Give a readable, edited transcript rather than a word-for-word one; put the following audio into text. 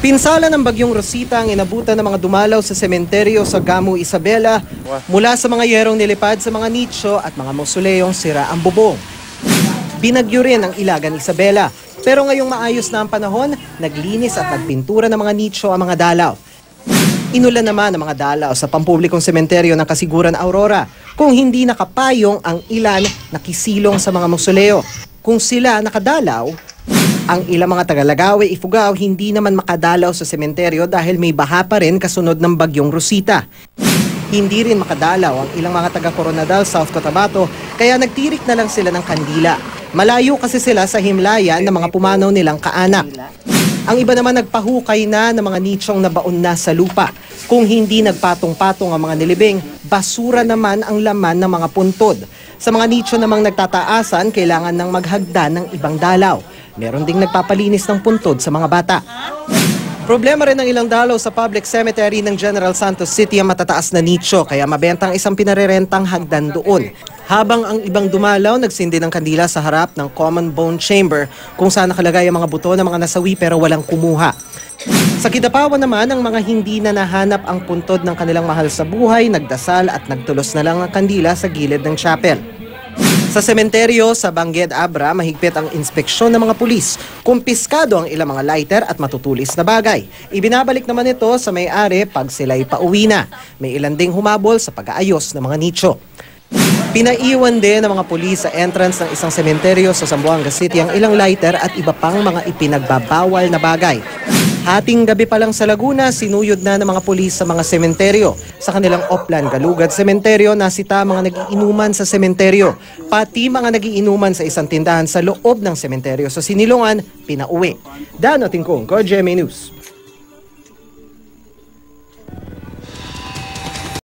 Pinsala ng Bagyong Rosita ang inabutan ng mga dumalaw sa sementeryo sa Gamu Isabela mula sa mga yerong nilipad sa mga nicho at mga mausoleyong sira ang bubong. Binagyo rin ang Ilagan Isabela, pero ngayong maayos na ang panahon, naglinis at nagpintura ng mga nicho ang mga dalaw. Inulan naman ang mga dalaw sa pampublikong sementeryo ng Kasiguran Aurora kung hindi nakapayong ang ilan na kisilong sa mga mausoleo. Kung sila nakadalaw, ang ilang mga Tagalagawi, Ifugao hindi naman makadalaw sa sementeryo dahil may baha pa rin kasunod ng Bagyong Rosita. Hindi rin makadalaw ang ilang mga taga-Coronadal, South Cotabato, kaya nagtirik na lang sila ng kandila. Malayo kasi sila sa himlayan ng mga pumanaw nilang kaanak. Ang iba naman nagpahukay na ng mga nitsyong nabaon na sa lupa. Kung hindi nagpatong-patong ang mga nilibing, basura naman ang laman ng mga puntod. Sa mga nitsyo namang nagtataasan, kailangan ng maghagda ng ibang dalaw. Meron ding nagpapalinis ng puntod sa mga bata. Problema rin ng ilang dalaw sa public cemetery ng General Santos City ang matataas na nicho, kaya mabenta ang isang pinarerentang hagdan doon. Habang ang ibang dumalaw, nagsindi ng kandila sa harap ng common bone chamber kung saan nakalagay ang mga buto ng mga nasawi pero walang kumuha. Sa Kidapawan naman, ang mga hindi na nahanap ang puntod ng kanilang mahal sa buhay, nagdasal at nagtulos na lang ang kandila sa gilid ng chapel. Sa sementeryo sa Bangged Abra, mahigpit ang inspeksyon ng mga pulis. Kumpiskado ang ilang mga lighter at matutulis na bagay. Ibinabalik naman ito sa may-ari pag sila'y pauwi na. May ilan ding humabol sa pag-aayos ng mga nicho. Pinaiwan din ng mga pulis sa entrance ng isang sementeryo sa Zamboanga City ang ilang lighter at iba pang mga ipinagbabawal na bagay. Hating gabi pa lang sa Laguna, sinuyod na ng mga pulis sa mga sementeryo. Sa kanilang Oplan Galugad sementeryo, nasita mga nagiinuman sa sementeryo. Pati mga nagiinuman sa isang tindahan sa loob ng sementeryo sa Sinilungan, pinauwi. Dano Tingkong, GMA News.